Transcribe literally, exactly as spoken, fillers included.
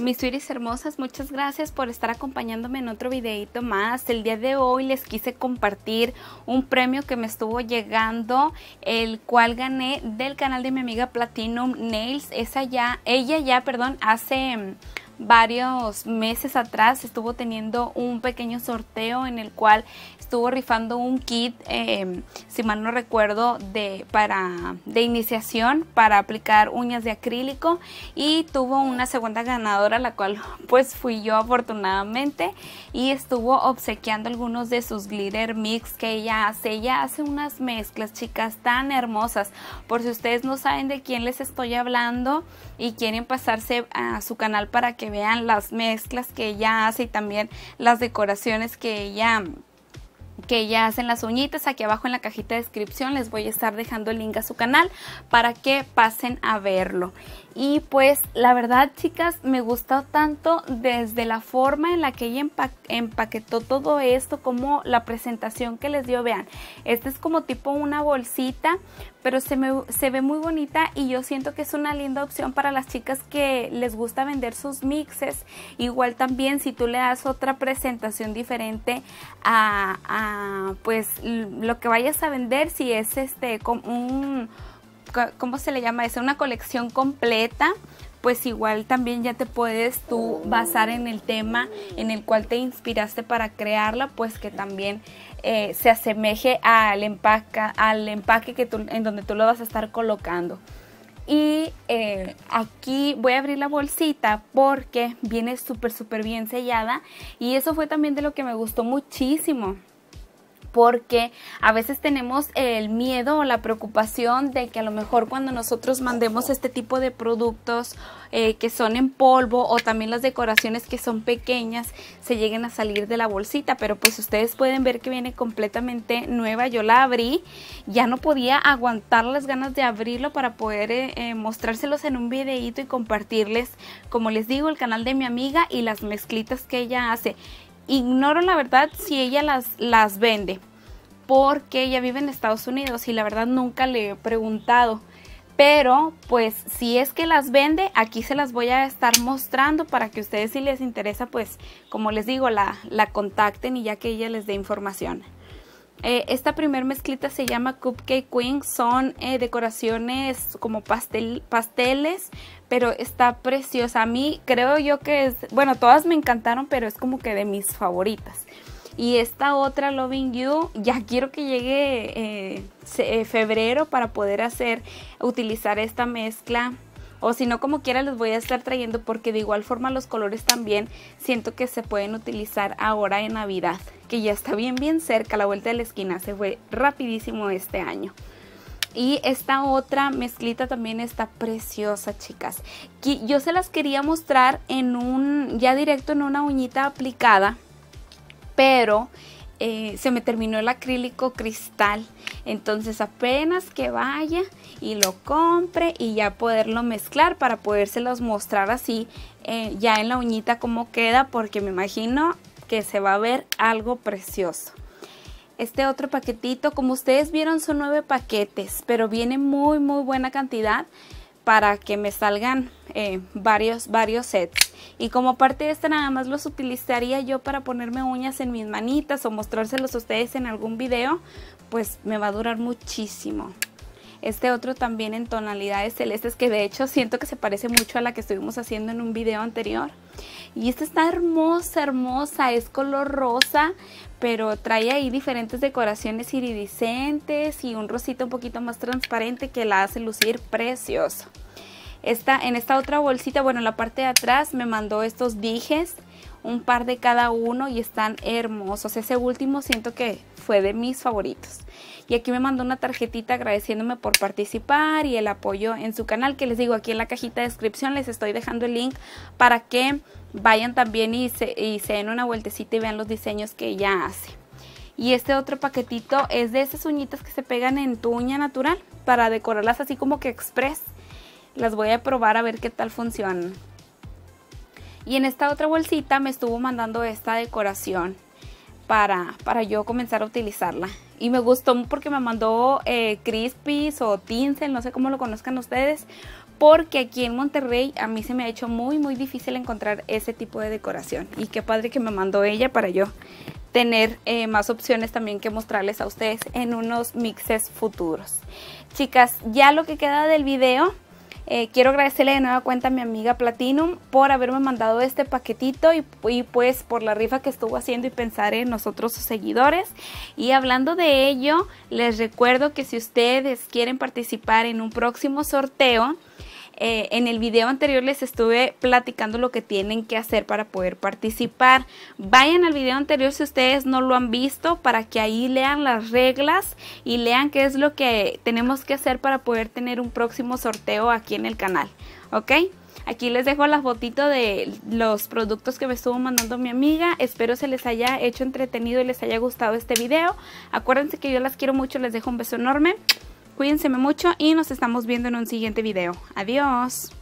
Mis sweeties hermosas, muchas gracias por estar acompañándome en otro videito más. El día de hoy les quise compartir un premio que me estuvo llegando, el cual gané del canal de mi amiga Platinum Nails. Esa ya, ella ya, perdón, hace varios meses atrás estuvo teniendo un pequeño sorteo en el cual estuvo rifando un kit, eh, si mal no recuerdo, de, para, de iniciación para aplicar uñas de acrílico, y tuvo una segunda ganadora, la cual pues fui yo afortunadamente, y estuvo obsequiando algunos de sus glitter mix que ella hace. Ella hace unas mezclas, chicas, tan hermosas. Por si ustedes no saben de quién les estoy hablando y quieren pasarse a su canal para que vean las mezclas que ella hace y también las decoraciones que ella que ya hacen las uñitas, aquí abajo en la cajita de descripción les voy a estar dejando el link a su canal para que pasen a verlo. Y pues la verdad, chicas, me gustó tanto desde la forma en la que ella empa empaquetó todo esto, como la presentación que les dio. Vean, este es como tipo una bolsita, pero se, me, se ve muy bonita, y yo siento que es una linda opción para las chicas que les gusta vender sus mixes. Igual también si tú le das otra presentación diferente a, a pues lo que vayas a vender, si es este con un, ¿cómo se le llama? Es una colección completa, pues igual también ya te puedes tú basar en el tema en el cual te inspiraste para crearla, pues que también eh, se asemeje al empaque, al empaque que tú, en donde tú lo vas a estar colocando. Y eh, aquí voy a abrir la bolsita porque viene súper súper bien sellada, y eso fue también de lo que me gustó muchísimo. Porque a veces tenemos el miedo o la preocupación de que a lo mejor cuando nosotros mandemos este tipo de productos eh, que son en polvo, o también las decoraciones que son pequeñas, se lleguen a salir de la bolsita. Pero pues ustedes pueden ver que viene completamente nueva. Yo la abrí, ya no podía aguantar las ganas de abrirlo para poder eh, mostrárselos en un videíto y compartirles, como les digo, el canal de mi amiga y las mezclitas que ella hace. Ignoro la verdad si ella las, las vende, porque ella vive en Estados Unidos y la verdad nunca le he preguntado. Pero pues si es que las vende, aquí se las voy a estar mostrando para que ustedes, si les interesa, pues como les digo, la, la contacten y ya que ella les dé información. Eh, esta primer mezclita se llama Cupcake Queen. Son eh, decoraciones como pastel, pasteles, pero está preciosa. A mí creo yo que es, bueno, todas me encantaron, pero es como que de mis favoritas. Y esta otra, Loving You, ya quiero que llegue eh, se, eh, febrero para poder hacer, utilizar esta mezcla. O si no, como quiera les voy a estar trayendo, porque de igual forma los colores también siento que se pueden utilizar ahora en Navidad, que ya está bien bien cerca, a la vuelta de la esquina. Se fue rapidísimo este año. Y esta otra mezclita también está preciosa, chicas. Yo se las quería mostrar en un, ya directo en una uñita aplicada, pero Eh, se me terminó el acrílico cristal, entonces apenas que vaya y lo compre y ya poderlo mezclar para podérselos mostrar así eh, ya en la uñita cómo queda, porque me imagino que se va a ver algo precioso. Este otro paquetito, como ustedes vieron, son nueve paquetes, pero viene muy muy buena cantidad para que me salgan eh, varios, varios sets. Y como parte de esta nada más los utilizaría yo para ponerme uñas en mis manitas o mostrárselos a ustedes en algún video, pues me va a durar muchísimo. Este otro también en tonalidades celestes, que de hecho siento que se parece mucho a la que estuvimos haciendo en un video anterior. Y esta está hermosa, hermosa, es color rosa, pero trae ahí diferentes decoraciones iridiscentes y un rosito un poquito más transparente que la hace lucir precioso. Esta, en esta otra bolsita, bueno, en la parte de atrás me mandó estos dijes, un par de cada uno, y están hermosos. Ese último siento que fue de mis favoritos. Y aquí me mandó una tarjetita agradeciéndome por participar y el apoyo en su canal, que les digo, aquí en la cajita de descripción les estoy dejando el link para que vayan también y se, y se den una vueltecita y vean los diseños que ella hace. Y este otro paquetito es de esas uñitas que se pegan en tu uña natural para decorarlas así como que express. Las voy a probar a ver qué tal funcionan. Y en esta otra bolsita me estuvo mandando esta decoración para, para yo comenzar a utilizarla. y me gustó porque me mandó eh, Crispis o Tinsel, no sé cómo lo conozcan ustedes, porque aquí en Monterrey a mí se me ha hecho muy muy difícil encontrar ese tipo de decoración, y qué padre que me mandó ella para yo tener eh, más opciones también que mostrarles a ustedes en unos mixes futuros. Chicas, ya lo que queda del video, eh, quiero agradecerle de nueva cuenta a mi amiga Platinum por haberme mandado este paquetito y, y pues por la rifa que estuvo haciendo y pensar en nosotros sus seguidores. Y hablando de ello, les recuerdo que si ustedes quieren participar en un próximo sorteo, Eh, en el video anterior les estuve platicando lo que tienen que hacer para poder participar. Vayan al video anterior si ustedes no lo han visto, para que ahí lean las reglas y lean qué es lo que tenemos que hacer para poder tener un próximo sorteo aquí en el canal, ¿ok? Aquí les dejo la fotito de los productos que me estuvo mandando mi amiga. Espero se les haya hecho entretenido y les haya gustado este video. Acuérdense que yo las quiero mucho, les dejo un beso enorme. Cuídense mucho y nos estamos viendo en un siguiente video. Adiós.